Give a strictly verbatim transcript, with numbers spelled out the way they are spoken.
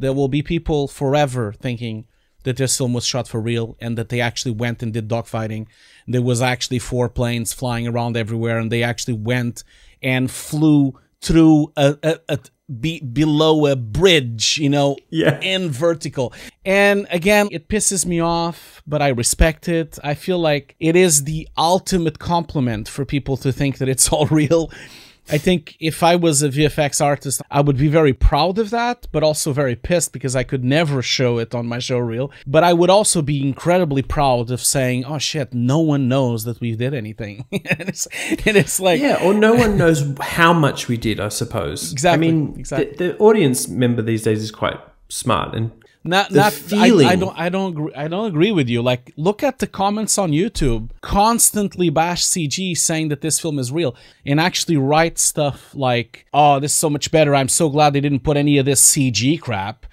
there will be people forever thinking that this film was shot for real and that they actually went and did dogfighting. There was actually four planes flying around everywhere, and they actually went and flew through a, a, a be, below a bridge, you know, yeah. in vertical. And again, it pisses me off, but I respect it. I feel like it is the ultimate compliment for people to think that it's all real. I think if I was a V F X artist, I would be very proud of that, but also very pissed because I could never show it on my showreel. But I would also be incredibly proud of saying, oh shit, no one knows that we did anything. and, it's, and it's like... Yeah, or no one knows how much we did, I suppose. Exactly. I mean, exactly. The, the audience member these days is quite smart and... Not, not feeling. I, I don't. I don't. Agree, I don't agree with you. Like, look at the comments on YouTube. Constantly bash C G, saying that this film is real, and actually write stuff like, "Oh, this is so much better. I'm so glad they didn't put any of this C G crap."